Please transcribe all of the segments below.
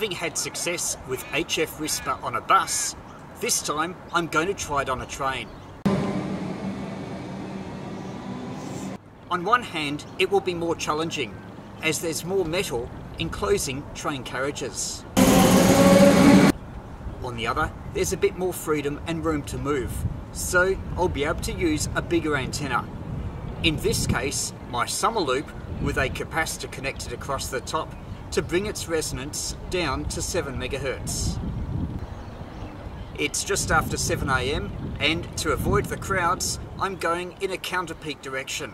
Having had success with HF WSPR on a bus, this time I'm going to try it on a train. On one hand, it will be more challenging, as there's more metal enclosing train carriages. On the other, there's a bit more freedom and room to move, so I'll be able to use a bigger antenna. In this case, my summer loop with a capacitor connected across the top to bring its resonance down to 7 MHz. It's just after 7 AM, and to avoid the crowds, I'm going in a counterpeak direction.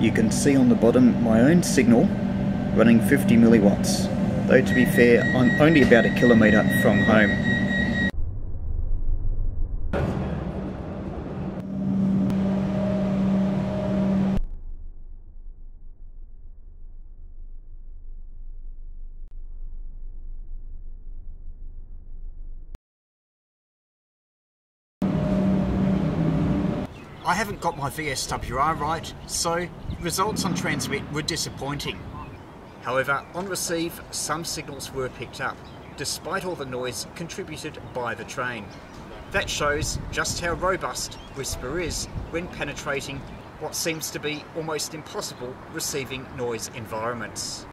You can see on the bottom my own signal running 50 milliwatts, though to be fair I'm only about a kilometre from home. I haven't got my VSWR right, so results on transmit were disappointing. However, on receive, some signals were picked up, despite all the noise contributed by the train. That shows just how robust WSPR is when penetrating what seems to be almost impossible receiving noise environments.